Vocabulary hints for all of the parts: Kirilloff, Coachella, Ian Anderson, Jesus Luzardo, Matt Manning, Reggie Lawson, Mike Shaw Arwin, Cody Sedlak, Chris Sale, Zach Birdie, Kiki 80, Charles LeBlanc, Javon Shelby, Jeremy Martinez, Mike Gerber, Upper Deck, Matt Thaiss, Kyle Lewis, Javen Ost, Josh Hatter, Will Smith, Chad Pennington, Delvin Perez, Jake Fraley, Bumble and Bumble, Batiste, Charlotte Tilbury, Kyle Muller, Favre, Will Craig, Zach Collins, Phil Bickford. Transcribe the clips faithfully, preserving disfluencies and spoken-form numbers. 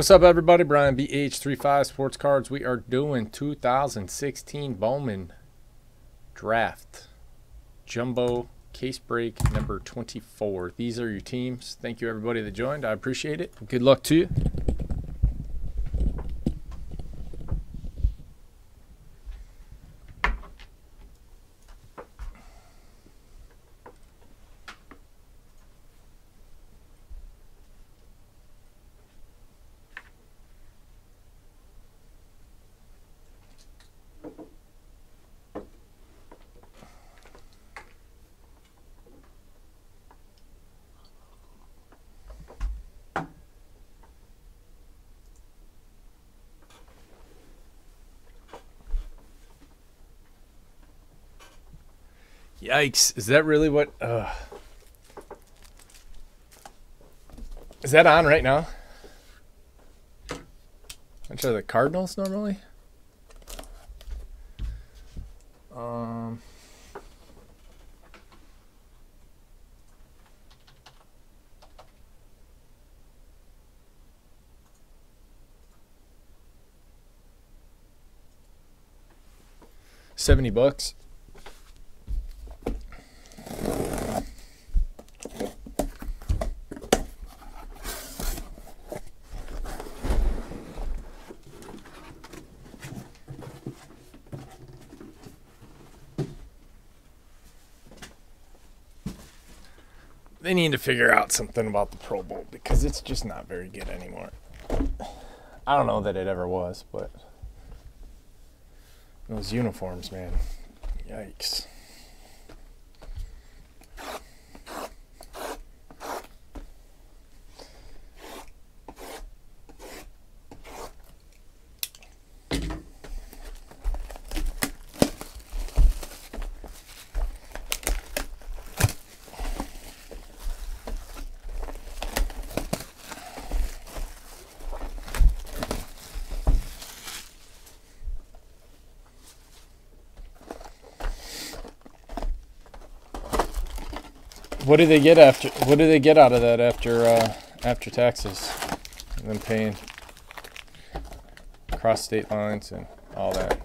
What's up, everybody? Brian, B H thirty-five Sports Cards. We are doing two thousand sixteen Bowman Draft Jumbo Case Break number twenty-four. These are your teams. Thank you, everybody that joined. I appreciate it. Good luck to you. Yikes, is that really what, uh, is that on right now? Which are the Cardinals normally? Um, seventy bucks. They need to figure out something about the Pro Bowl because it's just not very good anymore. I don't know that it ever was, but those uniforms, man. Yikes. What do they get after? What do they get out of that after uh, after taxes and then paying cross state lines and all that?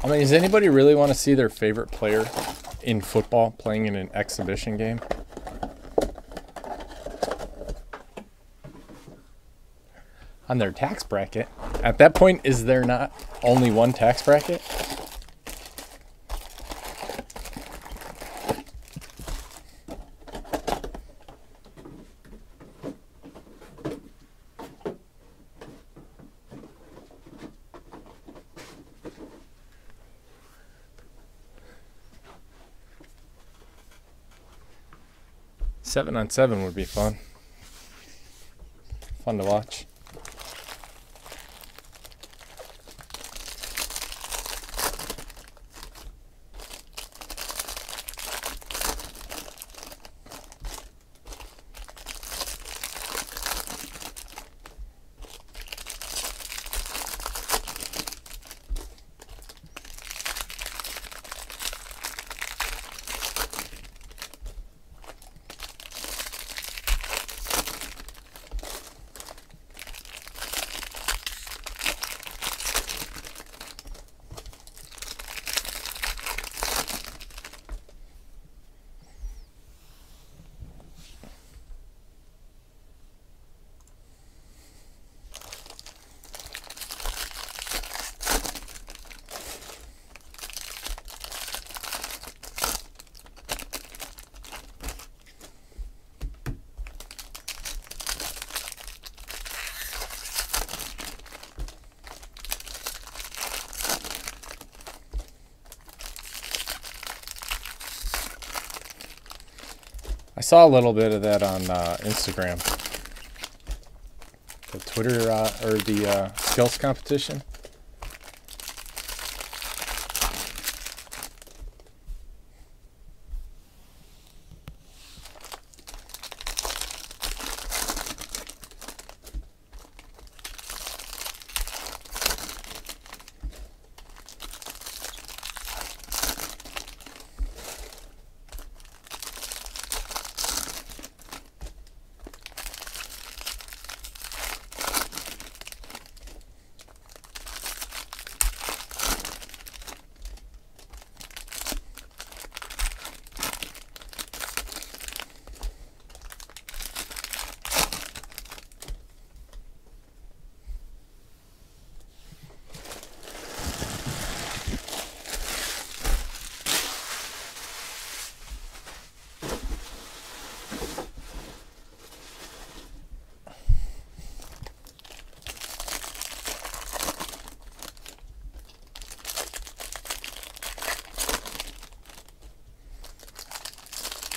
I mean, does anybody really want to see their favorite player in football playing in an exhibition game? On their tax bracket. At that point, is there not only one tax bracket? Seven on seven would be fun. Fun to watch. I saw a little bit of that on uh, Instagram, the Twitter uh, or the uh, skills competition.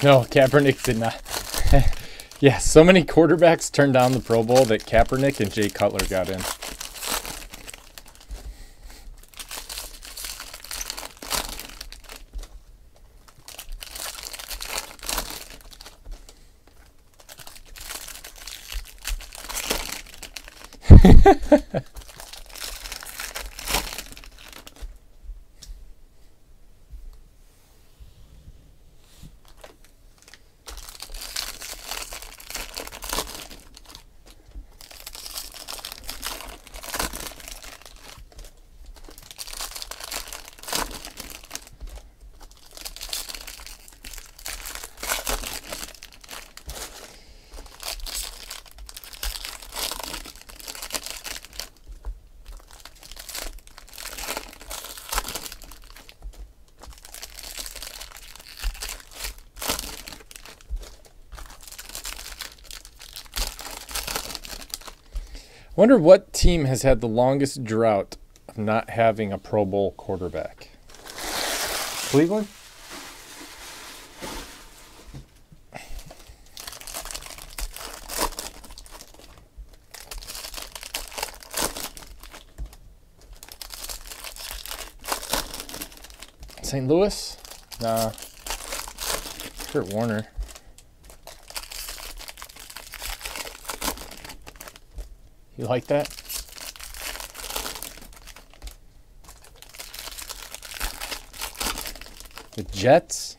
No, Kaepernick did not. Yeah, so many quarterbacks turned down the Pro Bowl that Kaepernick and Jay Cutler got in. I wonder what team has had the longest drought of not having a Pro Bowl quarterback. Cleveland? Saint Louis? Nah. Kurt Warner. You like that? The Jets?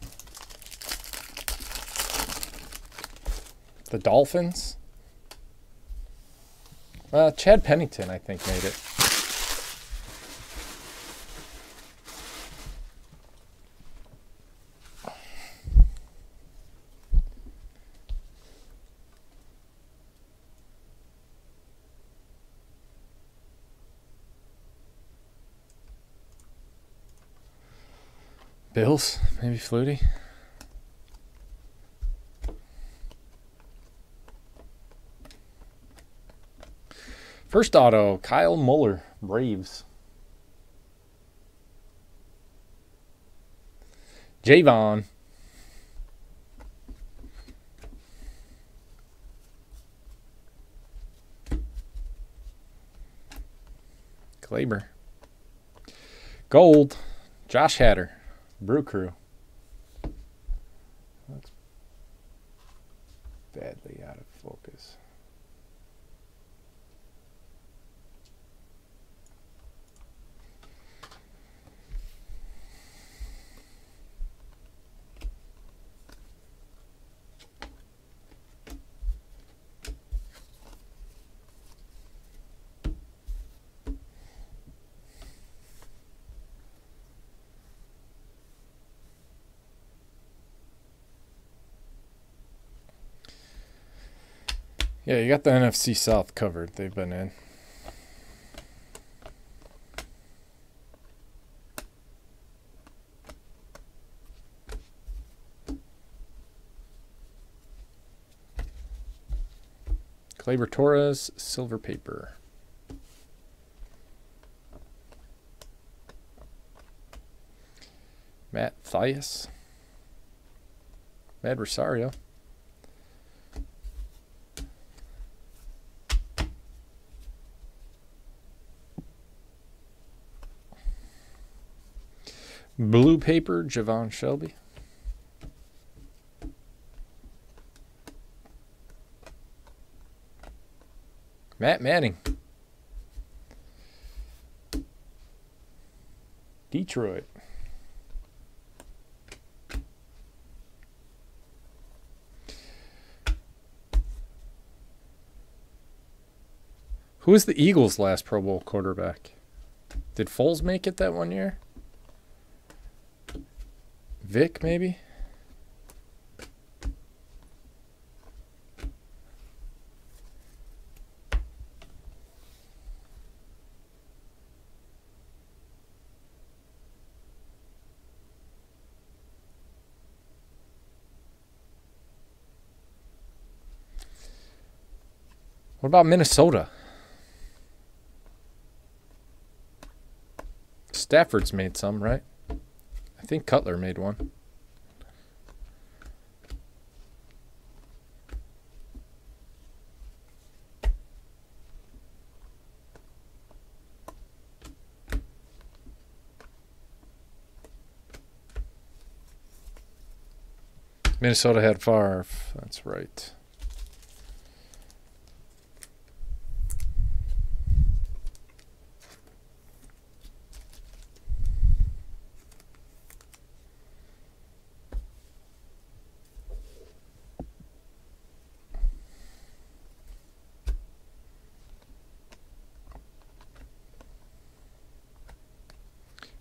The Dolphins? Uh, Chad Pennington, I think, made it. Bills, maybe Flutie. First auto, Kyle Muller, Braves. Javon. Klaber. Gold, Josh Hatter. Brew Crew. That's badly out of focus. Yeah, you got the N F C South covered. They've been in. Gleyber Torres, silver paper. Matt Thaiss. Mad Rosario. Blue paper, Javon Shelby. Matt Manning. Detroit. Who was the Eagles' last Pro Bowl quarterback? Did Foles make it that one year? Vic, maybe? What about Minnesota? Stafford's made some, right? I think Cutler made one. Minnesota had Favre. That's right.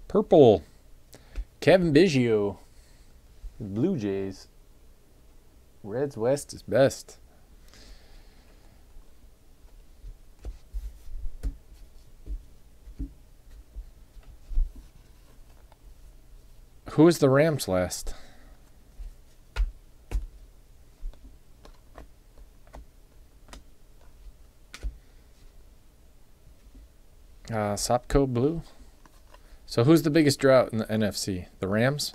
Purple, Kevin Biggio, Blue Jays. Reds West is best. Who is the Rams last? Uh, Sopco Blue. So who's the biggest drought in the N F C? The Rams?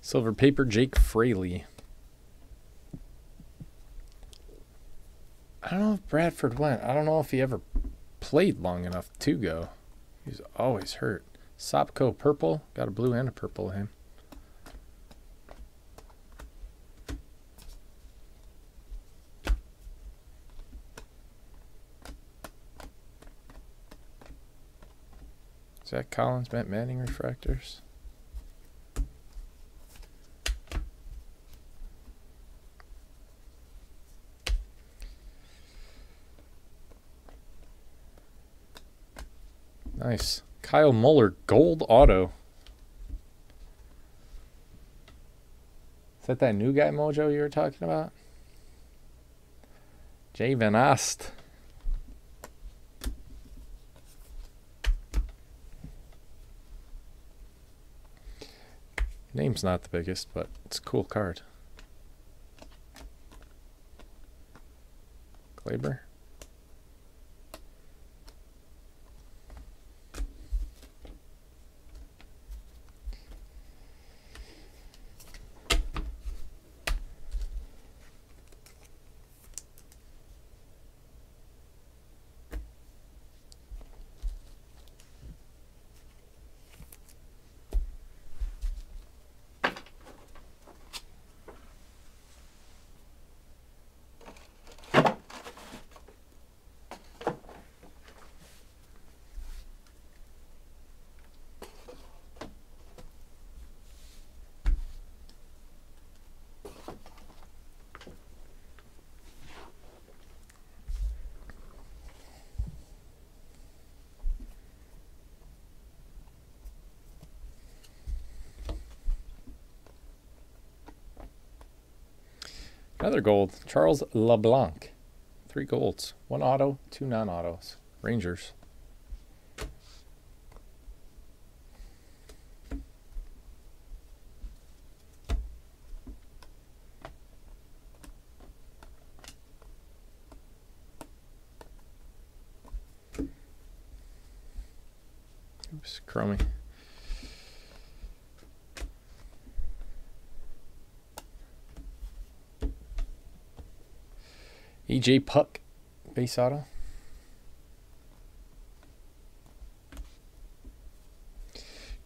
Silver paper, Jake Fraley. I don't know if Bradford went. I don't know if he ever played long enough to go. He's always hurt. Sopco purple. Got a blue and a purple in him. Zach Collins, Matt Manning refractors. Nice. Kyle Muller, gold auto. Is that that new guy mojo you were talking about? Javen Ost. Name's not the biggest, but it's a cool card. Glaber. Another gold, Charles LeBlanc. Three golds, one auto, two non-autos. Rangers. Oops, crummy. E J Puck, base auto.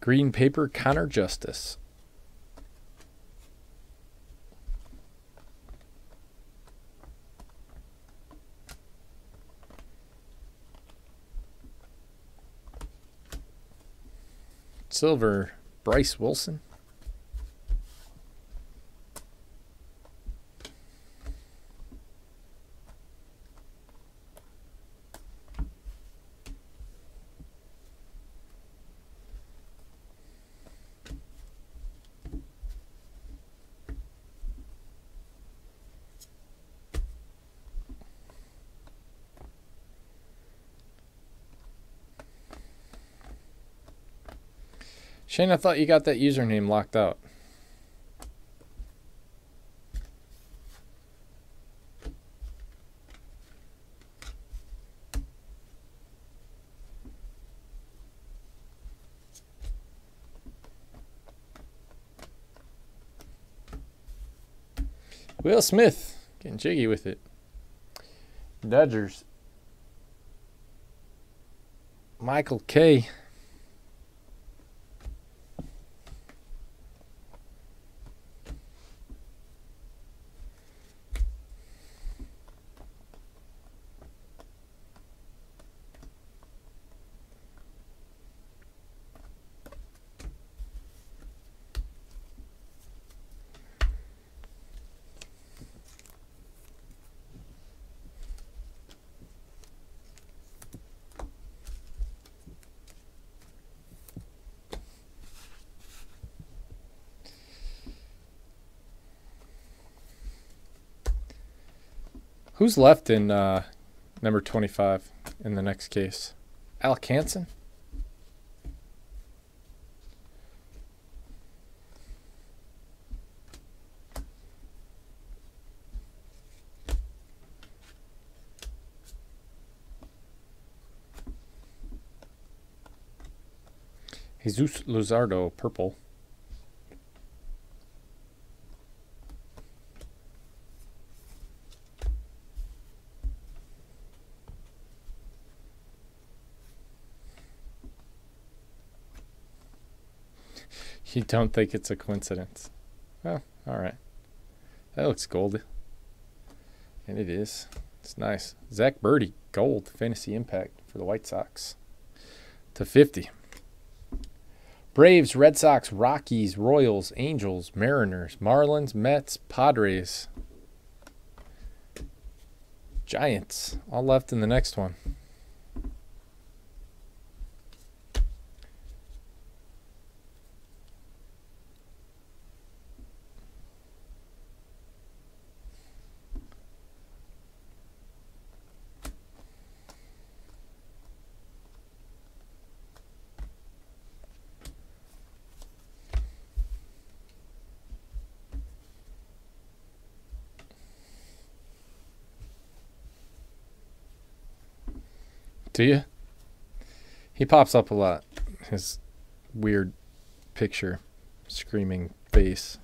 Green paper, Connor Justice. Silver, Bryce Wilson. Shane, I thought you got that username locked out. Will Smith, getting jiggy with it. Dodgers. Michael Kay. Who's left in uh, number twenty-five in the next case? Al Canson? Jesus Luzardo, purple. You don't think it's a coincidence? Well, all right. That looks gold. And it is. It's nice. Zach Birdie, gold, fantasy impact for the White Sox. to fifty. Braves, Red Sox, Rockies, Royals, Angels, Mariners, Marlins, Mets, Padres. Giants, all left in the next one. Do you? He pops up a lot. His weird picture, screaming face.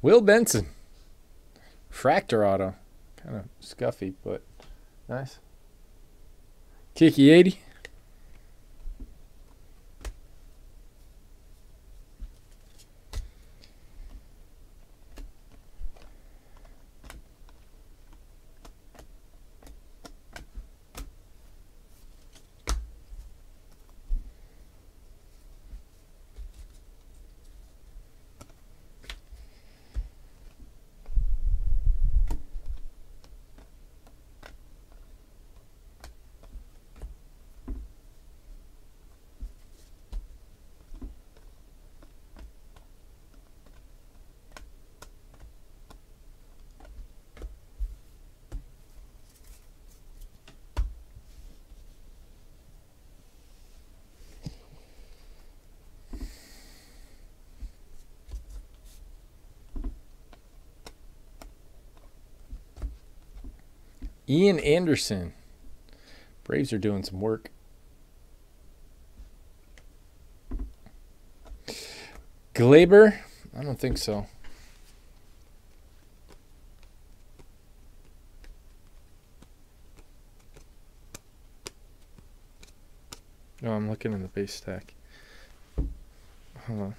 Will Benson. Fractor auto. Kind of scuffy, but nice. Kiki eighty. Ian Anderson. Braves are doing some work. Gleyber? I don't think so. No, I'm looking in the base stack. Hold on.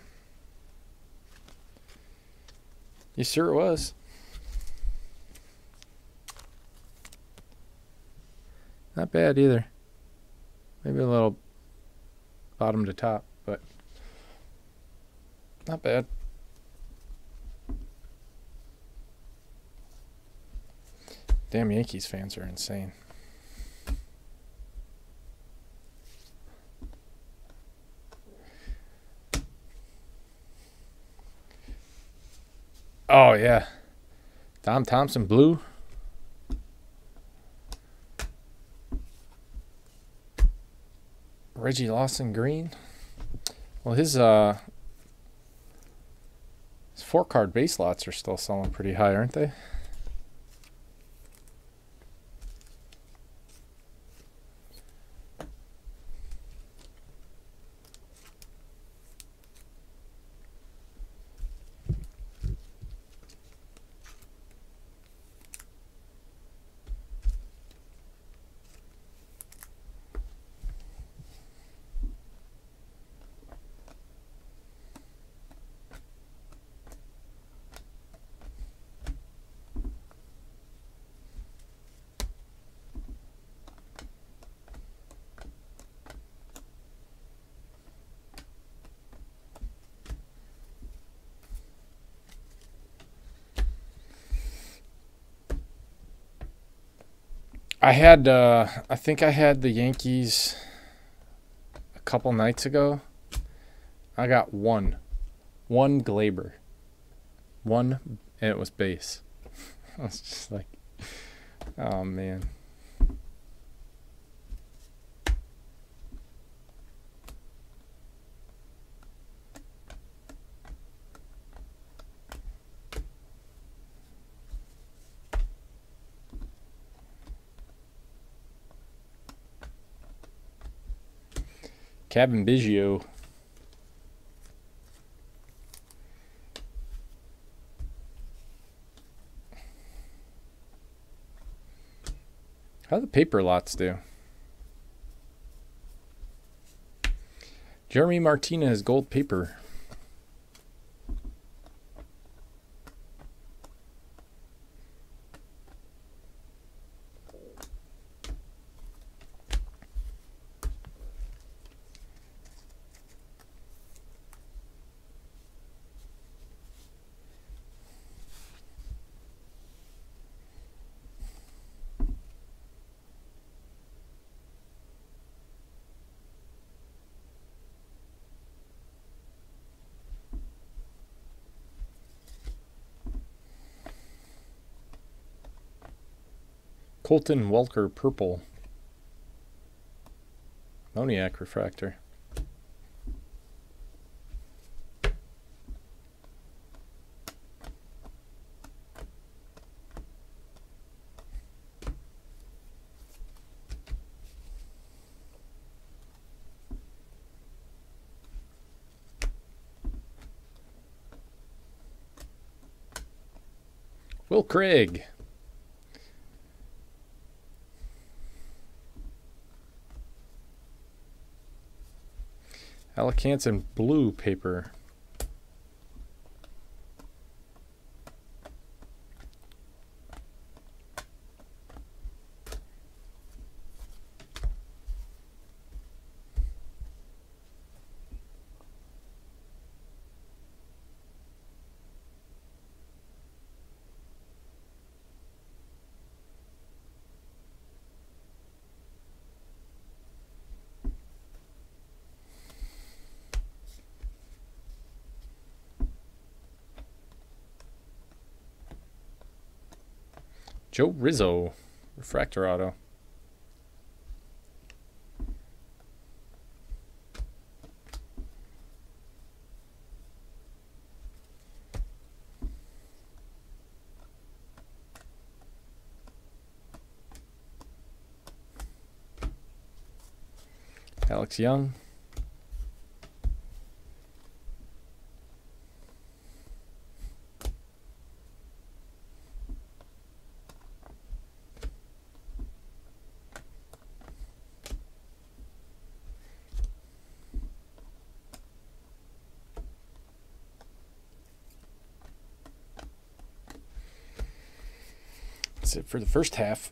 You sure it was? Not bad either. Maybe a little bottom to top, but not bad. Damn, Yankees fans are insane. Oh, yeah. Dom Thompson, blue. Reggie Lawson Green. Well, his uh his four card base lots are still selling pretty high, aren't they? I had, uh, I think I had the Yankees a couple nights ago. I got one. One Glaber. One, and it was base. I was just like, oh, man. Kevin Biggio. How do the paper lots do? Jeremy Martinez, gold paper. Colton Welker purple. Moniac refractor. Will Craig. Al Canson blue paper. Joe Rizzo, refractor auto. Alex Young. It for the first half.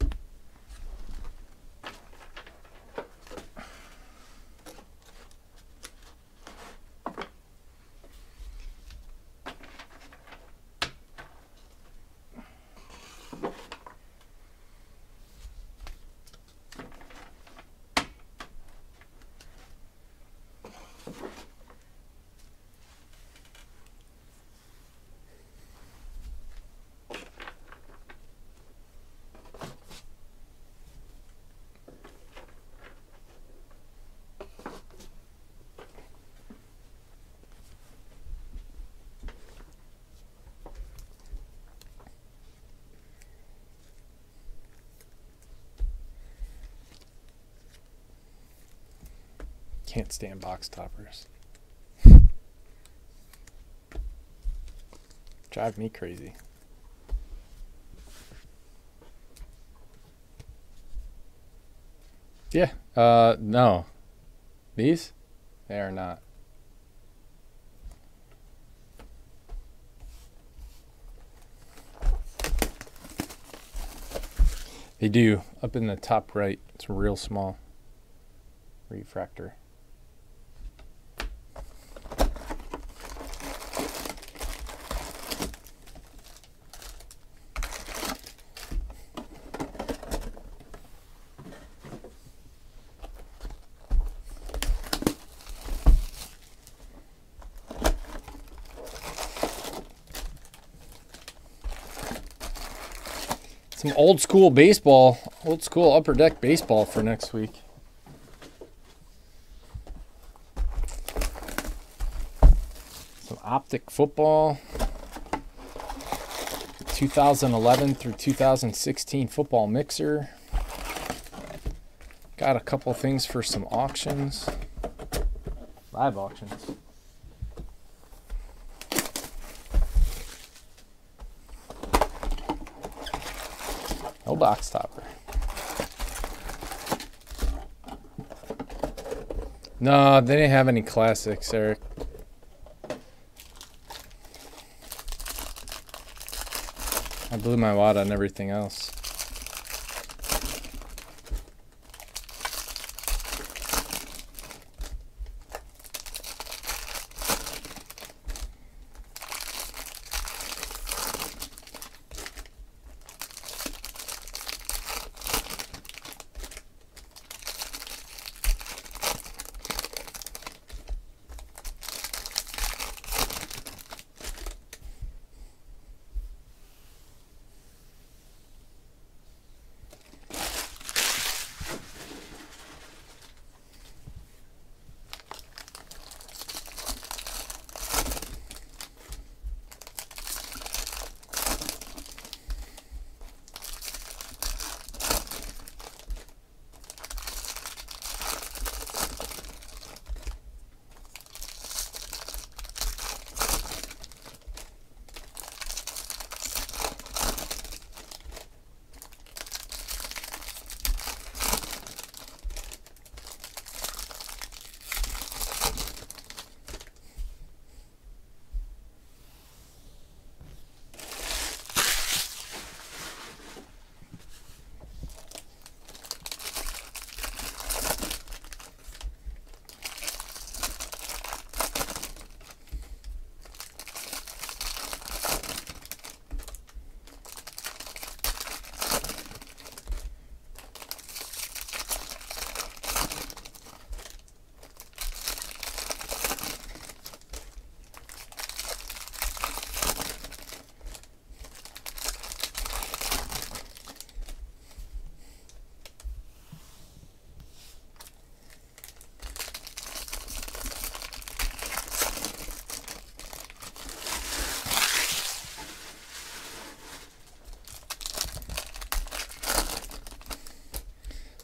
Can't stand box toppers. Drive me crazy. Yeah, uh, no. These? They are not. They do. Up in the top right, it's real small. Refractor. Some old school baseball, old school upper deck baseball for next week. Some optic football. twenty eleven through two thousand sixteen football mixer. Got a couple things for some auctions. Live auctions. No box topper. No, they didn't have any classics, Eric. I blew my wad on everything else.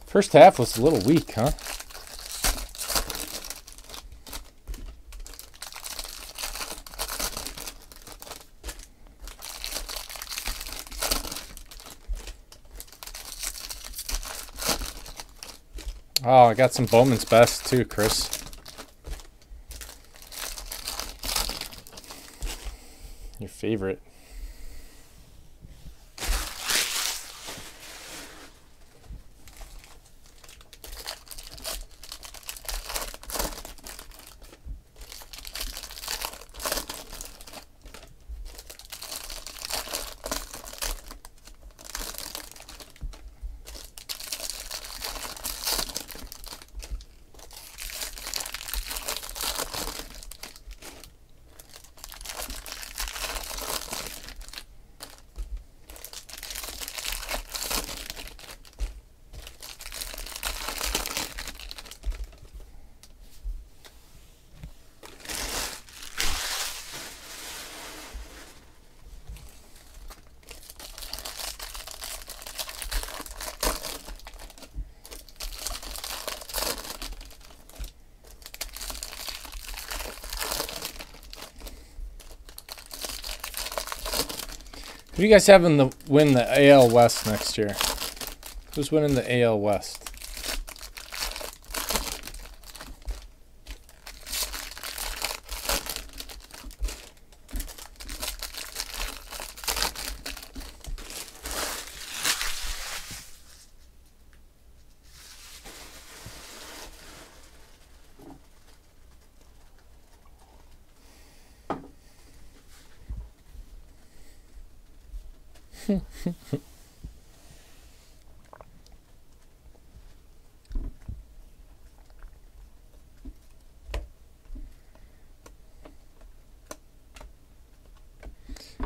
First half was a little weak, huh? Oh, I got some Bowman's Best too, Chris. Your favorite. What do you guys have in the win the A L West next year? Who's winning the A L West?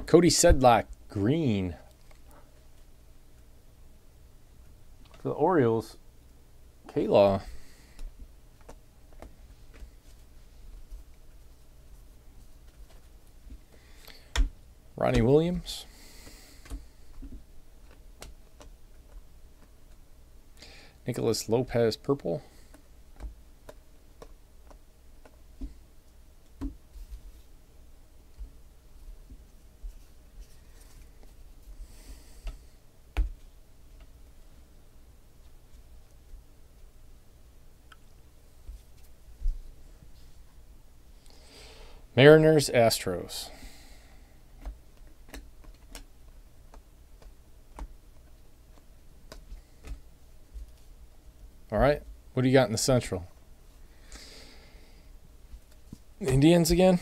Cody Sedlak, green. For the Orioles, K-Law. Ronnie Williams. Nicholas Lopez, purple. Mariners, Astros. All right, what do you got in the Central? Indians again?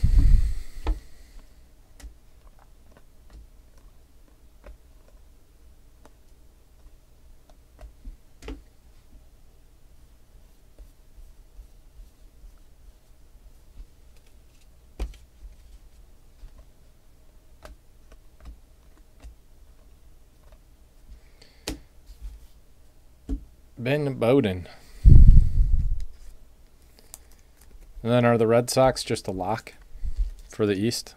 Ben Bowden. And then are the Red Sox just a lock for the East?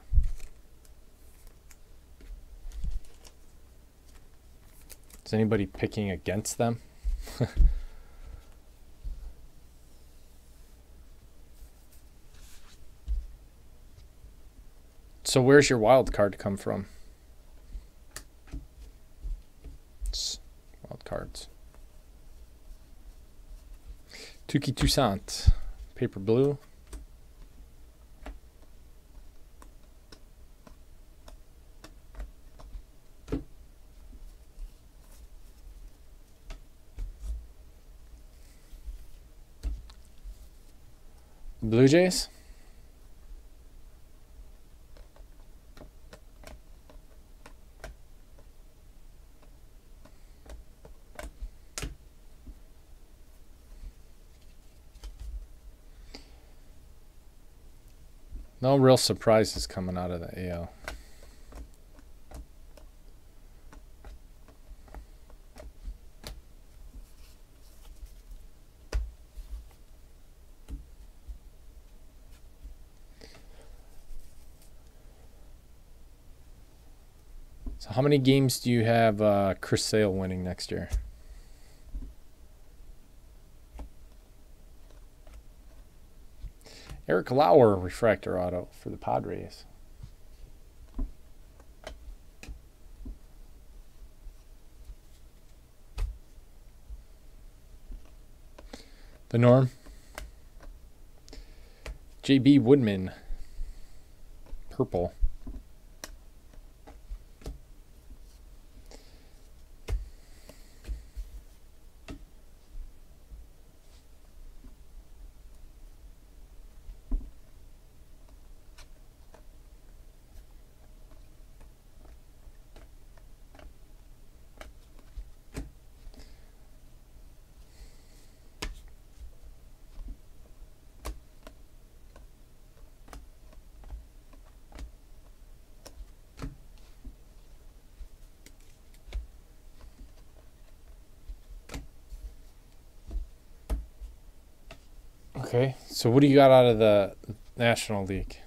Is anybody picking against them? So where's your wild card come from? It's wild cards. Tuki Toussaint, paper blue. Blue Jays. No real surprises coming out of the A L. So how many games do you have uh, Chris Sale winning next year? Eric Lauer, refractor auto for the Padres. The Norm. J B Woodman, purple. Okay, so what do you got out of the National League?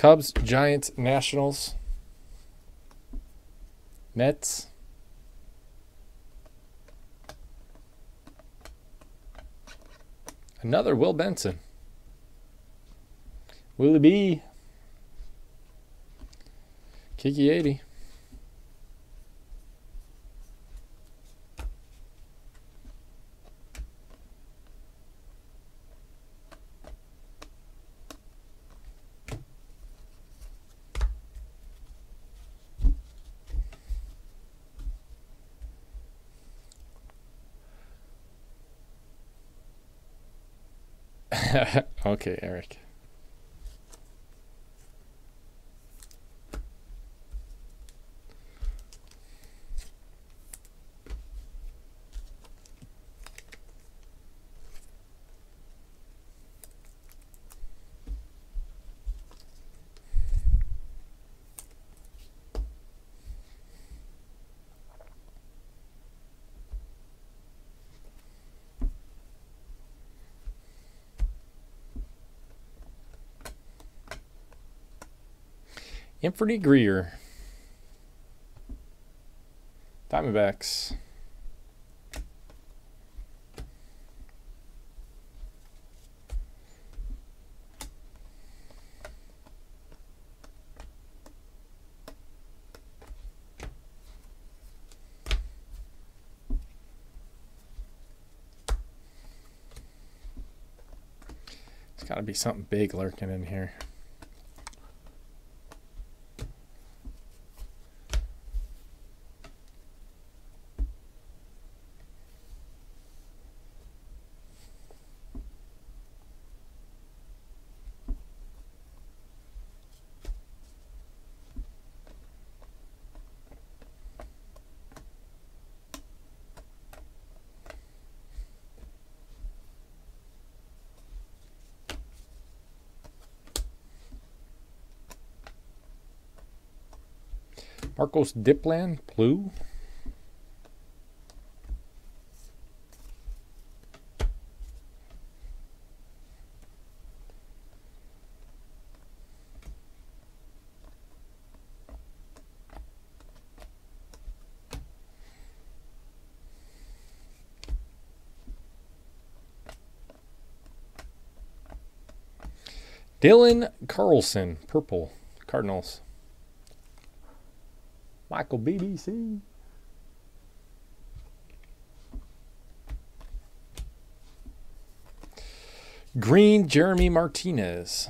Cubs, Giants, Nationals, Mets, another Will Benson, Willie B, Kiki eighty, Okay, Eric. Inferty Greer, Diamondbacks, there's got to be something big lurking in here. Marcos Diplan, blue. Dylan Carlson, purple, Cardinals. Michael B B C. Green, Jeremy Martinez.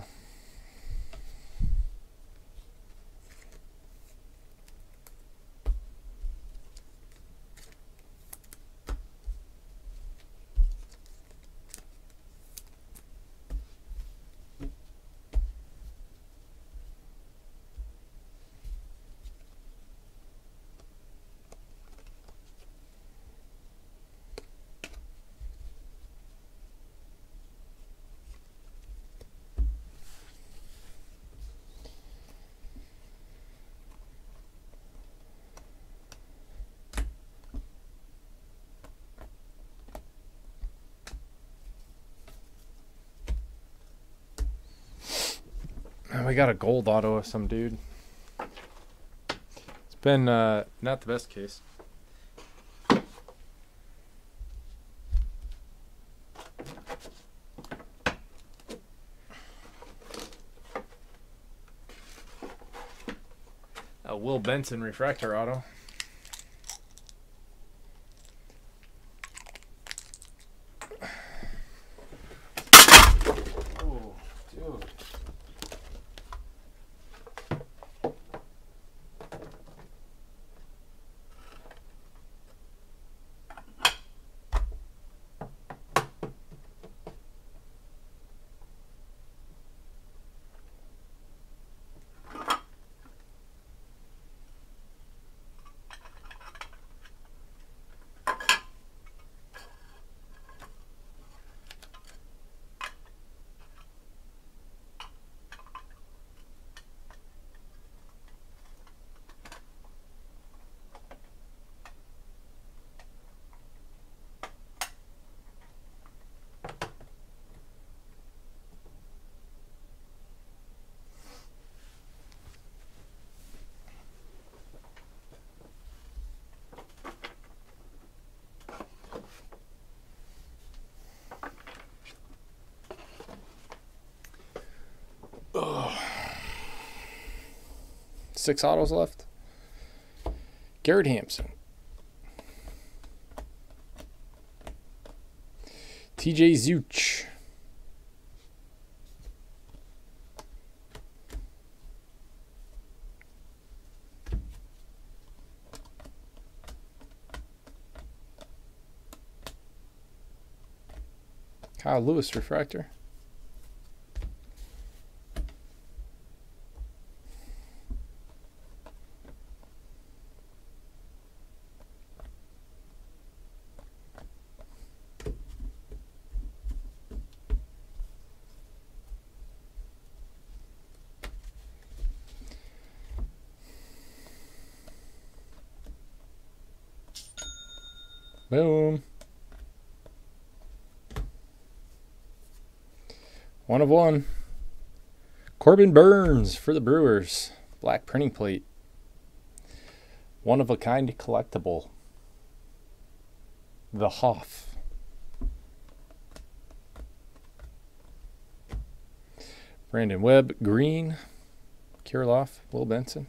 We got a gold auto of some dude. It's been uh, not the best case. A Will Benson refractor auto. six autos left. Garrett Hampson. T J Zuch. Kyle Lewis refractor. Boom. One of one. Corbin Burns for the Brewers. Black printing plate. One of a kind collectible. The Hoff. Brandon Webb, green. Kirilloff, Will Benson.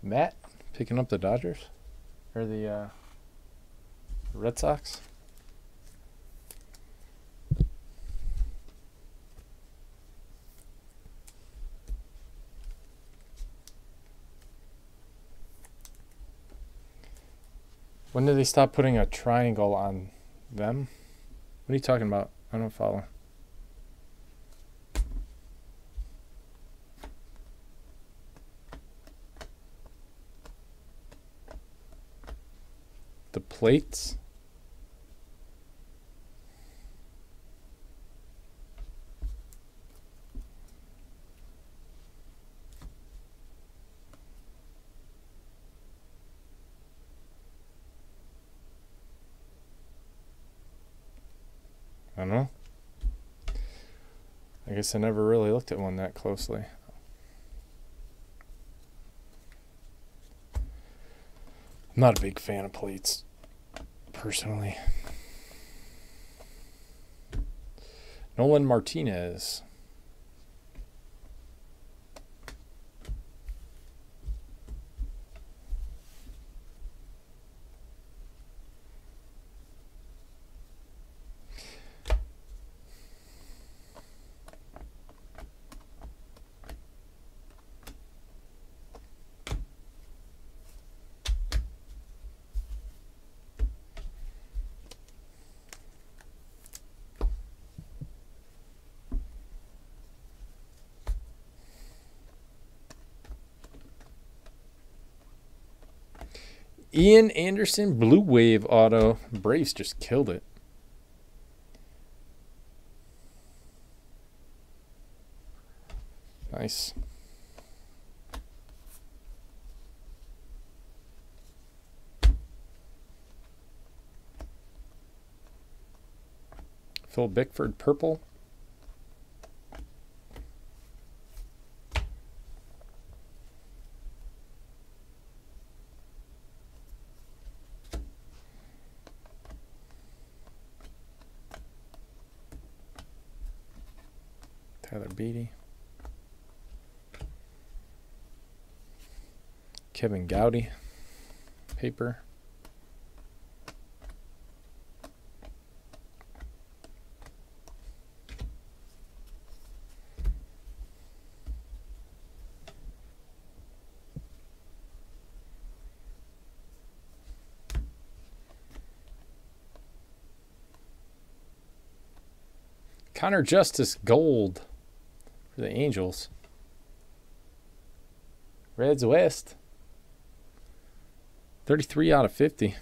Matt picking up the Dodgers or the uh, Red Sox. When did they stop putting a triangle on them? What are you talking about? I don't follow. The plates. I don't know. I guess I never really looked at one that closely. I'm not a big fan of plates, personally. Nolan Martinez. Ian Anderson, Blue Wave auto. Braves just killed it. Nice. Phil Bickford, purple. Tyler Beatty. Kevin Gowdy. Paper. Connor Justice, gold. The Angels. Reds West. thirty-three out of fifty.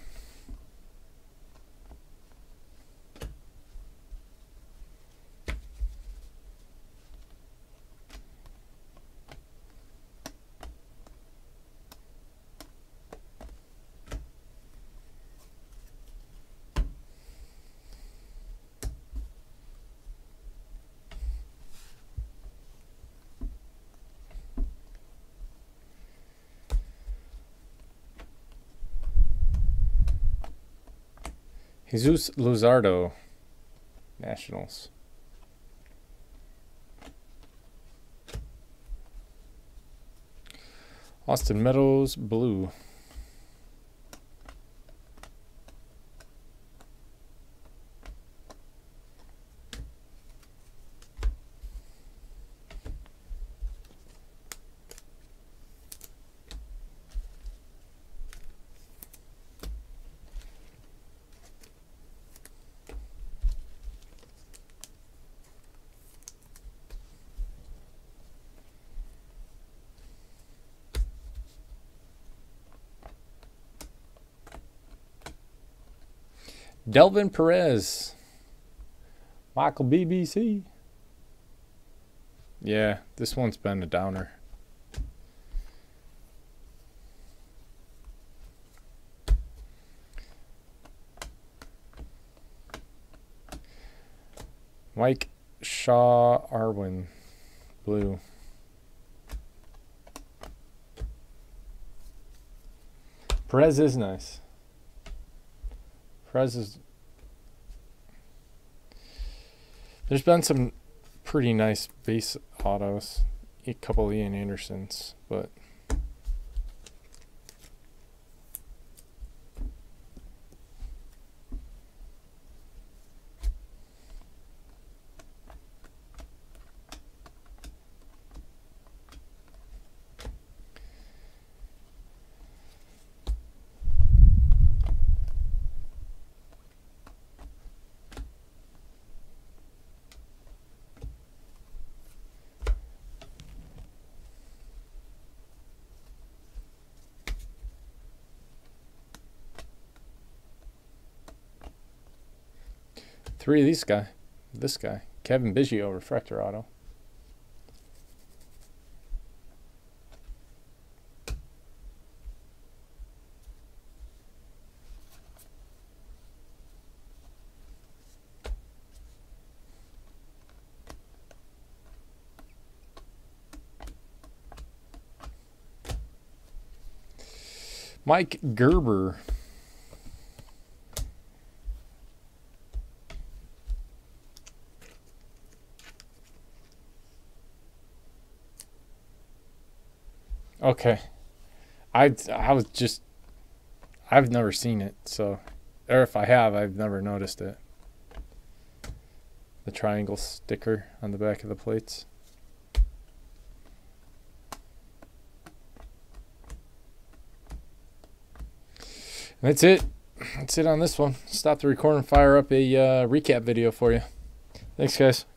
Jesus Luzardo, Nationals. Austin Meadows, blue. Delvin Perez, Michael B B C. Yeah, this one's been a downer. Mike Shaw Arwin, blue. Perez is nice. Perez is. There's been some pretty nice base autos, a couple Ian Andersons, but three of these guy, this guy, Kevin Biggio, refractor auto. Mike Gerber. Okay, I I was just, I've never seen it, so, or if I have, I've never noticed it. The triangle sticker on the back of the plates. And that's it. That's it on this one. Stop the record and fire up a uh, recap video for you. Thanks, guys.